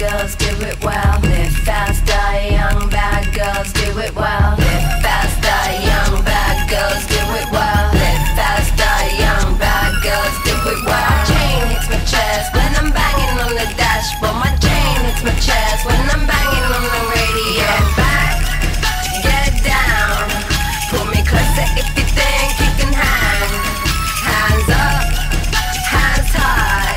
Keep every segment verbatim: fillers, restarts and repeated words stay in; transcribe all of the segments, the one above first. girls do it well. Live fast, die young, bad girls do it well. Live fast, die young, bad girls do it well. Live fast, die young, bad girls do it well. My chain hits my chest when I'm banging on the dashboard. My chain hits my chest when I'm banging on the radio. Get back, get down, pull me closer if you think you can hang. Hands up, hands high,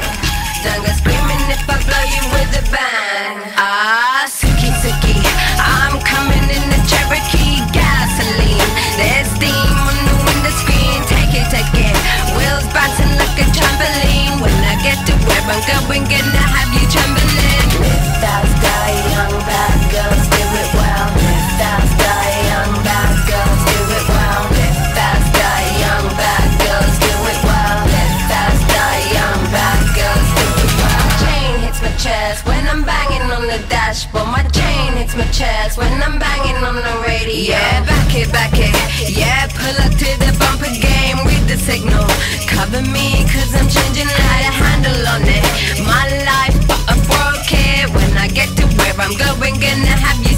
don't go screaming if I blow you with a bang. Ah, suki suki, I'm coming in the Cherokee gasoline. There's steam on the window screen, take it, take it. Wheels bouncing like a trampoline. When I get to where I'm going, gonna have you trembling. Live fast, die young, bad girls do it well. Live fast, die young, bad girls do it well. Live fast, die young, bad girls do it well. Live fast, die young, bad girls do it well. My chain hits my chest when I'm banging on the dashboard. My chain hits my chest when I'm banging on the radio. Yeah, back it, back it. Yeah, pull up to the bumper game with the signal. Cover me, cause I'm changing how to handle on it. My life, but I broke it. When I get to where I'm going, gonna have you